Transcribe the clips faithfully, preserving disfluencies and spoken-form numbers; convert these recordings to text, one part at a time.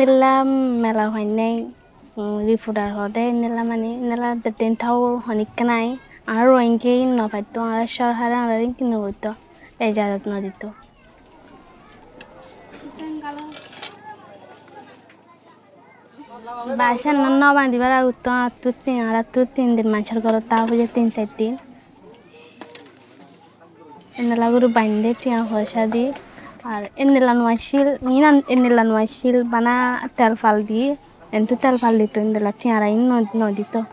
Mela Hone, Rifuda Hode, Nelamani, Nella the Dentau, Honikanai, Aroinki, Novaton, Ashar Haran, Rinkinoto, Ejarat Nodito. Bashan Nova Divara Uton, Tutin, Aratutin, the Manchagorota, with the Tinsetti, and the Laguru Bindetti and Hoshadi. In the Lanwashil, Milan in the Lanwashil, Bana Telfaldi, and to Telfalito in the Latina, no nodito.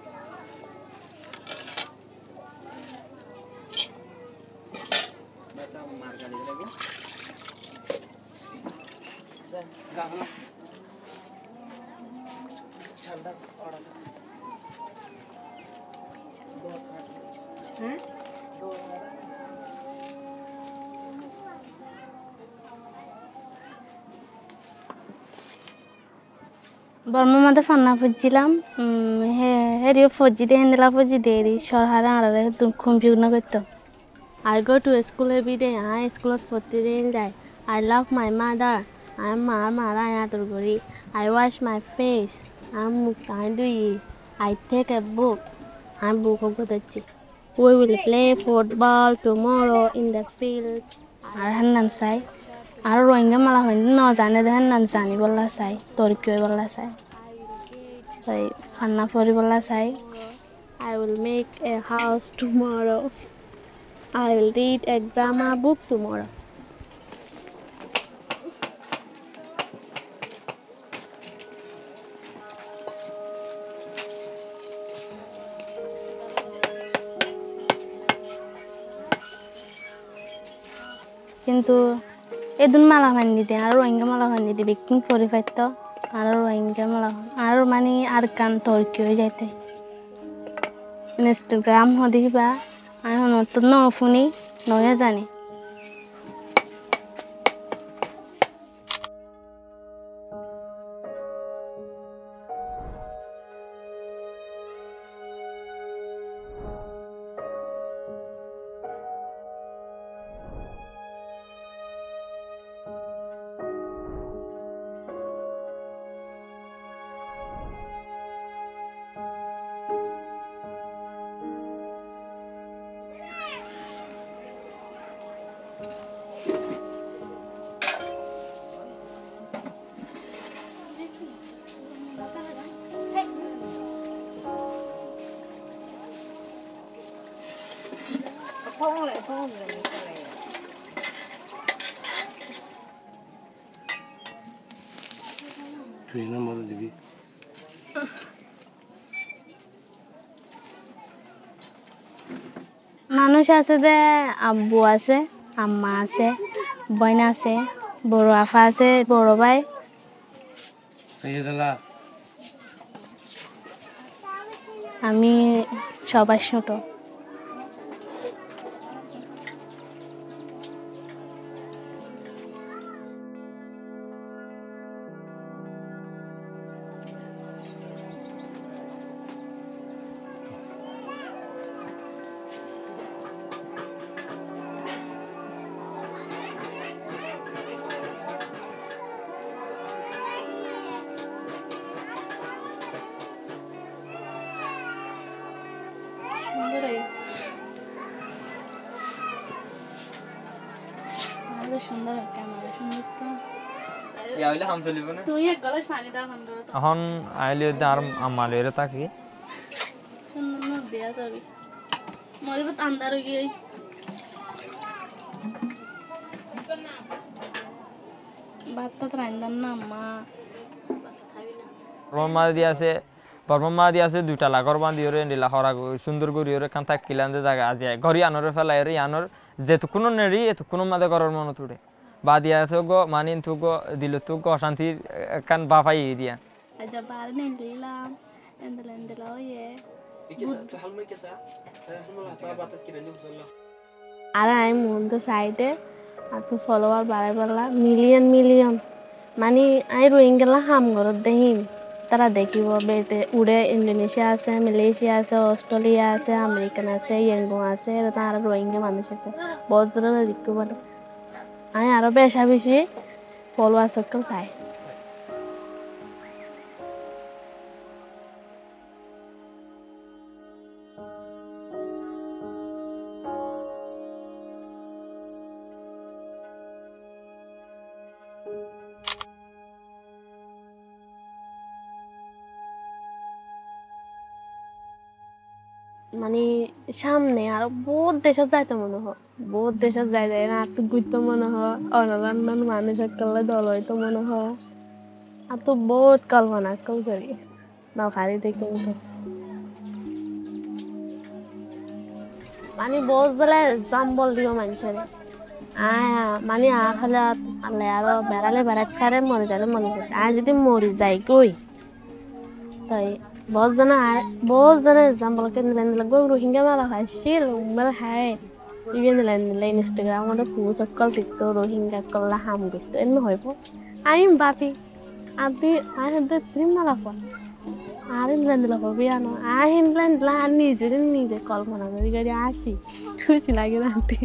Burma mother Fana Fujilam, head you for Jide and the Lavoji Dairy, Shorhara, Tunkumbunagoto. I go to school every day, and I school for three days. I love my mother, I'm Maraya Turguri. I wash my face, I'm Mukandui. I take a book, I'm Bukogodachi. We will play football tomorrow in the field. Arhanam Sai. I don't know how to do it. I don't know how to do it. I will make a house tomorrow. I will read a grammar book tomorrow. Into Edun malahan di tengah Rohingya malahan di bikin sorry fakta, ada Rohingya malahan, ada mani ada kantor kyo jete. Instagram hari ba, ayah nonton no phone, no ya zani. Home, home, home. মানুষ আছে যে আব্বু আছে আম্মা আছে বোন আছে বড় আফা আছে বড় ভাই আমি সবার ছোট এখন আইলে আর আমালেরে থাকি সুন্দর দেয়া যাবে মরিবত আন্ধার হই গই বাতত রাইন্দন না আম্মা রমা দিয়াছে বর্মা দিয়াছে দুইটা লাগর বাঁধিওরে এন্ডিলা হরা সুন্দর গরিওরে কান থাকিলান যে জায়গা আজি ঘরি আনরে ফেলাইরে আনর যেতু কোন নেরি এতু কোন মাদে করর মন তুড়ে Badia so go manin to go dilutu go shanti can bafai dia. A jabaran and lila and the landelaye. I'm on the side at the follower Barabala, million million. Money I ringala hamgor the him. Taradeki were bete Ude, Indonesia, Malaysia, Australia, American, Yango, the Tara Rohingya Manisha, Bozra, Riku. I am a bit follow a circle side. Money, Shamne are both dishes at the mono, both dishes that they are to good to mono, or another man manage a color dollar to mono. Up to both Kalvana Kalvari. Now, Harry taking money both the less some bold you mention. I am money Ahala, Alero, Barale, Barakare, Morjalaman, and the more is I going. बहुत जना बहुत जना example के नलेंद लगो Rohingya वाला है शील उमल है ये नलेंद ले इंस्टाग्राम और फू सकल टिकटो रोहिंग्या कल्ला हम गुट एन होइबो आई एम बापी अभी आई हैव द थ्री मालाफा आरे नलेंद लगो बियानो आई हिंदलैंड ला नीजे नीजे कॉल मना मेरी गाड़ी आशी खुशी लागे आंटी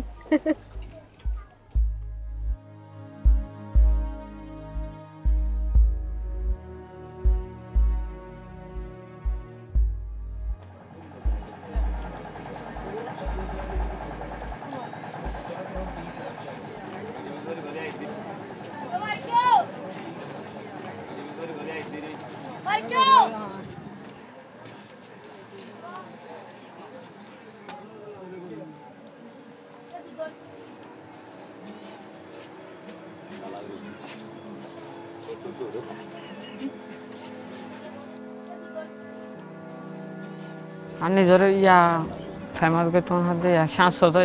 अन्य जोरे या फैमिली के तोन हद या शांत सोते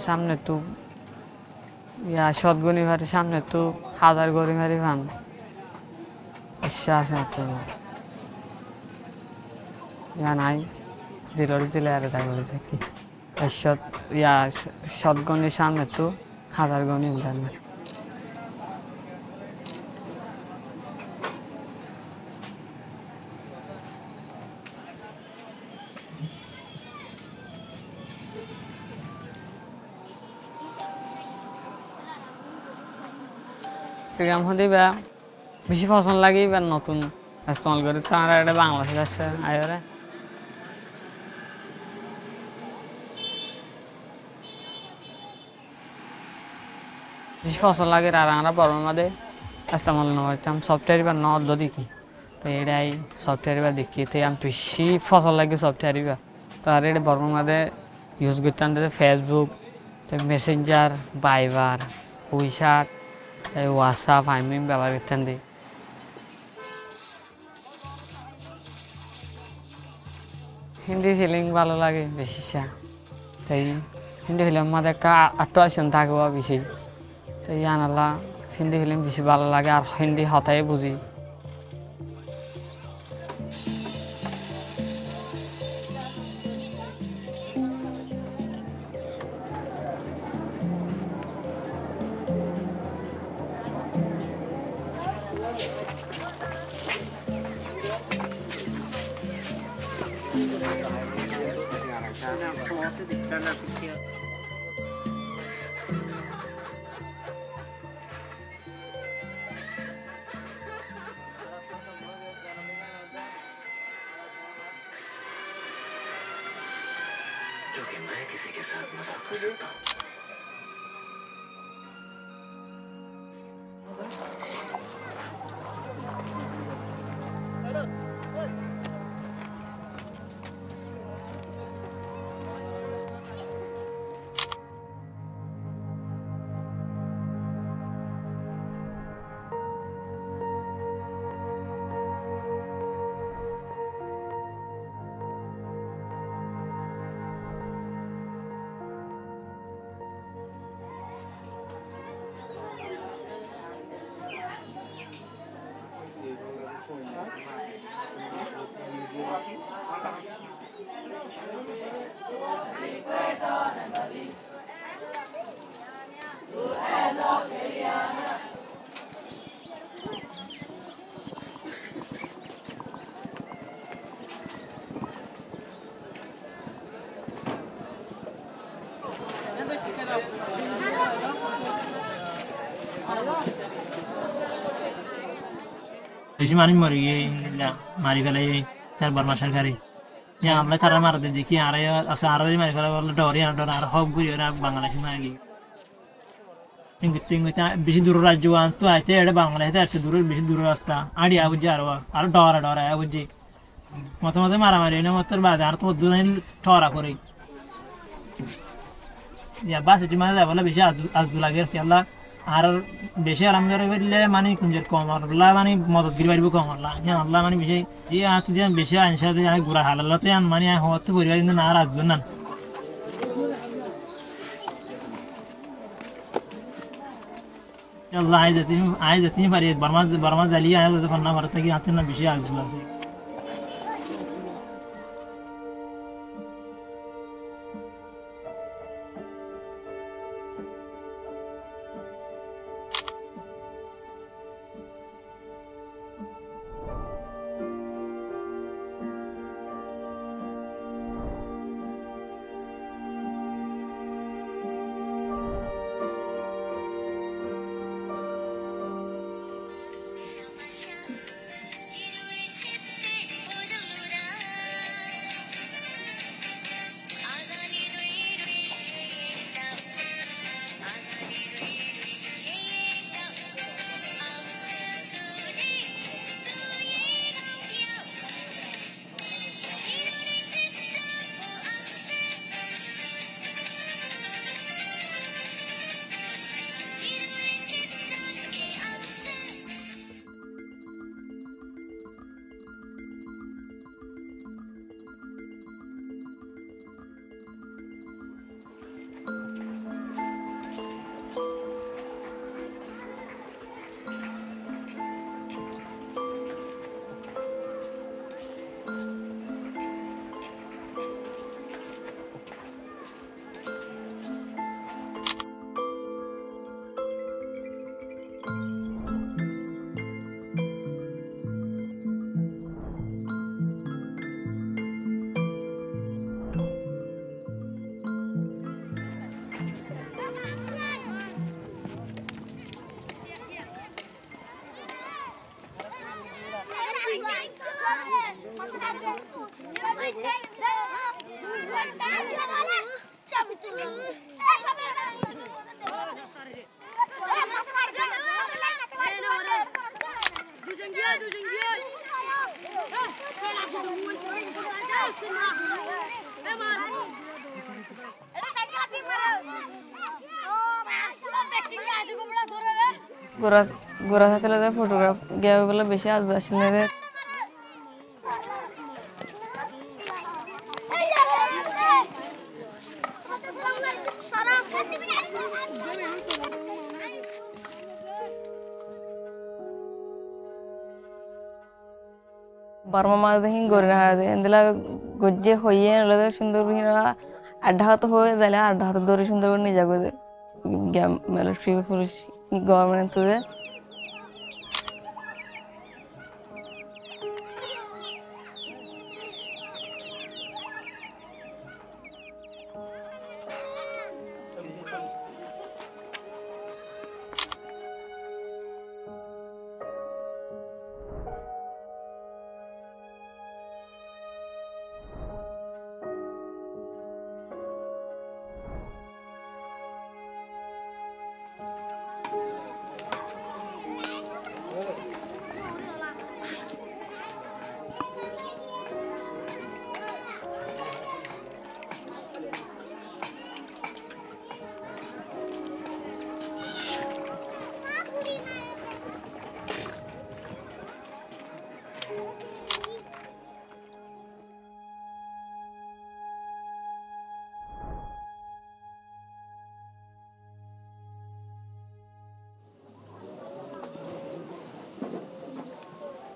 सामने तो या शॉटगुनी वाले सामने तो हजार गोरी मेरी फान अच्छा साथ में या नहीं दिलोरी दिलाया रहता है बोले कि अच्छा या शॉटगुनी सामने तो हजार गोरी मिलता है Instagram होती है यार, बिजी फॉसन लगी यार नोटुन ऐस्टॉल करी तो आने वाले बांग्लादेश जैसे आया है। बिजी फॉसन लगी रहा रहना पर उनमें दे ऐस्टॉल नो है तो हम सॉफ्टवेयर पर नोट दो दिखी तो ये डाई सॉफ्टवेयर पर दिखी तो हम बिजी फॉसन लगी सॉफ्टवेयर पर तो आरे डे पर उनमें दे यूज़ करते हैं Facebook I was a family member of the family. Hindi feeling balo lagi besisha. Tapi Hindi film mada ka attraction thaku wa bisi. Tapi anala Hindi film bisi balo lagi ar Hindi hotai buzi. ऐसी मारी मरी ये India मारी कलाई ये तेरे बर्माशर करी यहाँ हमले कर रहे मार दे देखिए आ रहे हैं अस आ रहे हैं मारी कलाई वाले डोरी आ डोरा हॉब गुरी और आप बांग्लादेश में आएगी इन कितने इतना बिजी दूर राज्य वांस तो आए थे ये डे बांग्लादेश तो ऐसे दूर बिजी दूर रास्ता आड़ी आप जा रहे हो आर डोरा डोरा आप जी मतलब मतलब मारा मारी ना मतलब बाद आर तो दूर नहीं ठहरा कोरी या बस इतना है वाला बिजी आज़ुला गिर के अल्लाह आर बेशे आराम करो भाई ले मानी कुंजर कौन मार ला मानी मौत गिरवाई भी कौन मार ला यार ला मानी बेशे जी आज तो जब बेशे आंशा तो यार गुरा हाल लाते यार मानी यहाँ होते बुरी बात इन्हें नाराज बनना यार लाइज़ जाती है आइज़ जाती है पर ये बर्मा बर्मा जाली आया तो फन्ना मरता कि यहाँ तो ना बेशे आज जुला से गोरा गोरा था तेरे तो फोटोग्राफ गया हुआ वाला बेशक आज वाशिंग ने दे बार मामा तो हिंग गोरी ना दे इंदला गुज्जे होई है ना लड़के शुंदर भी ना आधा तो होए जाले आधा तो दोरी शुंदर को नहीं जागो दे गया मेरा फ्री फुरुष गवर्नमेंट तो दे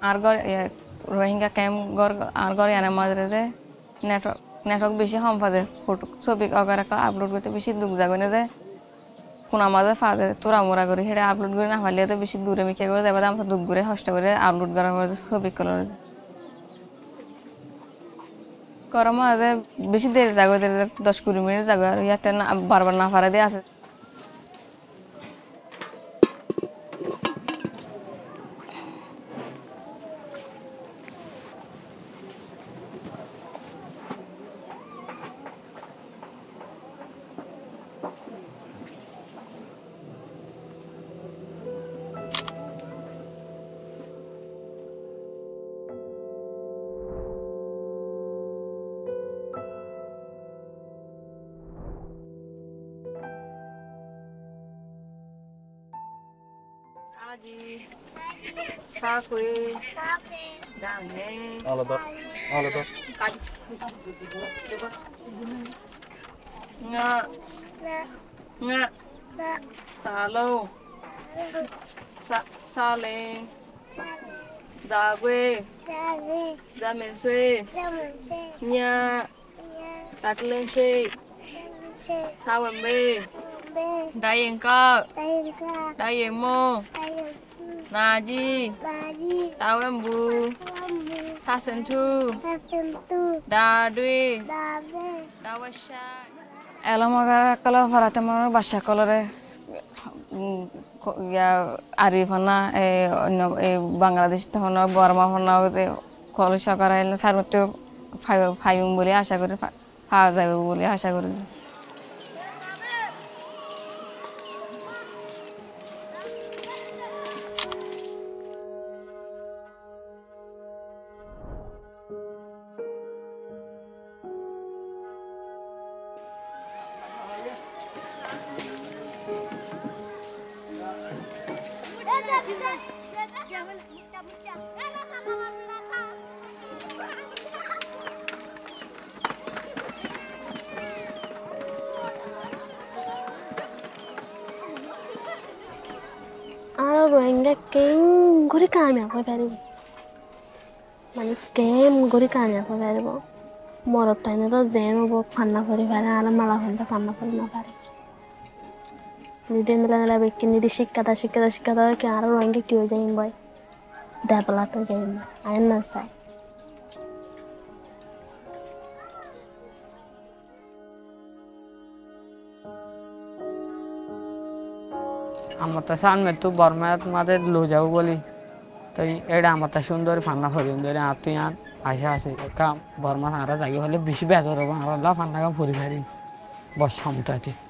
आर्गोर या रोहिंगा कैंप गोर आर्गोर याना माध्यम से नेटवर्क नेटवर्क बिशे हम फादे फोटो सोपी अगर का अपलोड करते बिशे दूर जागो ने दे कुना माध्यम फादे तोरा मोरा गोरी हेड अपलोड गोरी ना हमारे तो बिशे दूरे में क्या गोरे जब दाम तो दूर गोरे हॉस्टल गोरे अपलोड करा गोरे सोपी करो कोरमा दे बिशे देर जागो देर दस किलोमीटर जागो या तेरना बार बार ना फारा दे आसे Sakwe, Dane, all of us, all of us. Nga, nga, Salo, Sale, Zagwe, Zamense, Nya, Taklense, Sawambe, Dayenka, Dayemo. Naji, Tawembu, Tasentu, Dadui, Dawasha. Elam agar kalau harta mana bahasa kalau re, ya Arifana, eh, eh Bangladesh itu mana, Burma mana, itu kalau syakara elam sarut itu five five boleh asal guru, five five boleh asal guru. Gurikanya for very well. More of Tana Zen will panna for the Vana Malahunda Panna for no parish. Within the Lavikini, the Shikata Shikata Shikata, Kara Rangi Kujane boy. Double up again. I am not sad. Amatasan met two Burma, Mother Lujavoli. The Edamatashundor Panna for him, the Atian. आशा से काम भरमा सारा जागे वाले बिश बेहतर होगा हमारा लाभ आने का पूरी भारी बहुत शाम टाइम